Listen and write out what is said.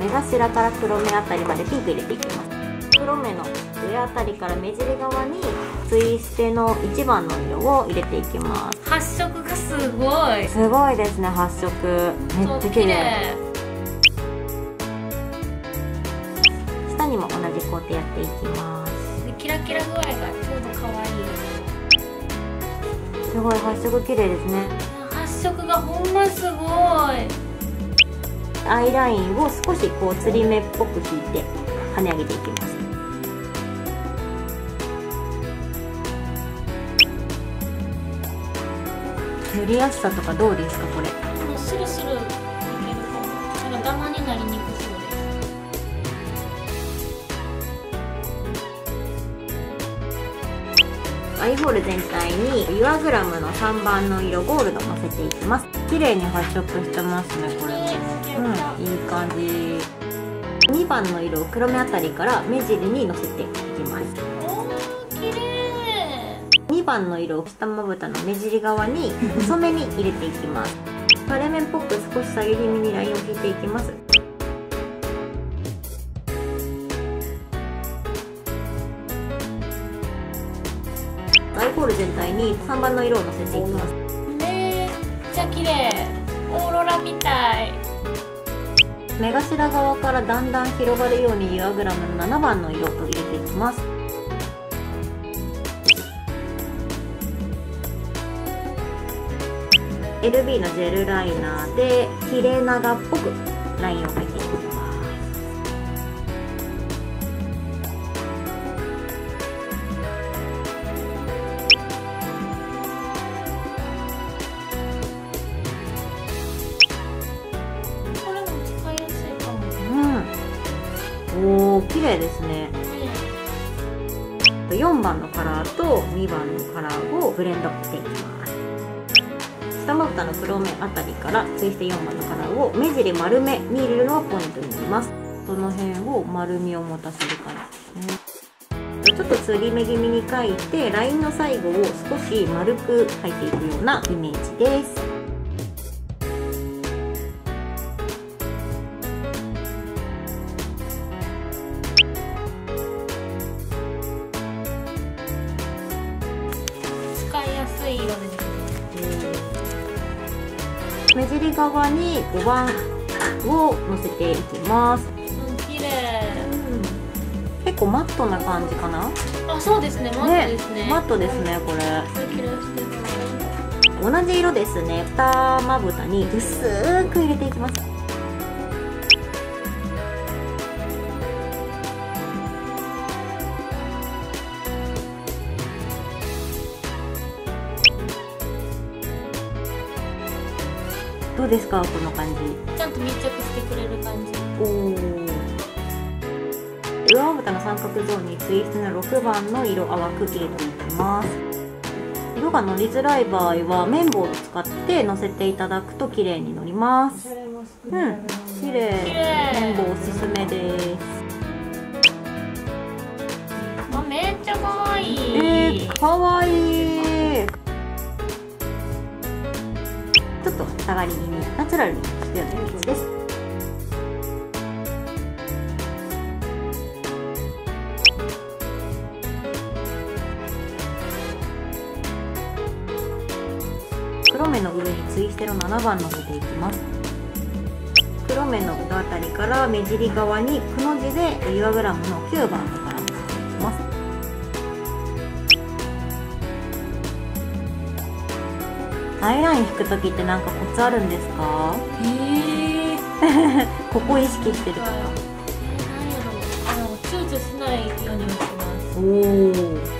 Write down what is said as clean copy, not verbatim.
目頭から黒目あたりまでピンク入れていきます。黒目の上あたりから目尻側にツイステの1番の色を入れていきます。発色がすごい、すごいですね。発色めっちゃ綺麗。下にも同じ工程やっていきます。キラキラ具合がちょうど可愛い。すごい発色綺麗ですね。発色がほんますごい。アイラインを少しこうつり目っぽく引いて跳ね上げていきます。塗りやすさとかどうですか？これスルスルいけるかも。なんかダマになりにくそうです。アイホール全体にUR GLAMの3番の色ゴールドのせていきます。綺麗に発色してますね。これも、いい感じ。2番の色を黒目あたりから目尻にのせていきます。2番の色を下まぶたの目尻側に細めに入れていきます。垂れ目っぽく少し下げ気味にラインを引いていきます。アイホール全体に3番の色をのせていきます。めっちゃ綺麗。オーロラみたい。目頭側からだんだん広がるようにUR GLAMの7番の色を入れていきます。LB のジェルライナーで切れ長っぽくラインを描いていきます。これも使いやすいかも。うん、おー、綺麗ですね。4番のカラーと2番のカラーをブレンドしていきます。下まぶたの黒目あたりからツイステ4番のカラーを目尻丸めに入れるのがポイントになります。その辺を丸みを持たせる感じですね。ちょっと継ぎ目気味に描いてラインの最後を少し丸く描いていくようなイメージです。使いやすい色ですね。目尻側に5番をのせていきます。綺麗。結構マットな感じかな。あ、そうですね。マットですね。マットですね、これ。同じ色ですね。下まぶたに薄く入れていきます。どうですか、この感じ。ちゃんと密着してくれる感じ。おー、上まぶたの三角ゾーンにツイストの6番の色淡く入れていきます。色が乗りづらい場合は綿棒を使ってのせていただくと綺麗に乗ります。うん、綺麗。綿棒おすすめです。あ、めっちゃ可愛い。可愛い。ちょっと下がり気味にナチュラルにしてるようなイメージです。黒目の上にツイステの7番のせていきます。黒目の裏あたりから目尻側にくの字でUR GLAMの9番のカラーをのせていきます。アイライン引くときってなんかコツあるんですか？ここ意識してるから。何やろう。躊躇しないようにしてます。おお。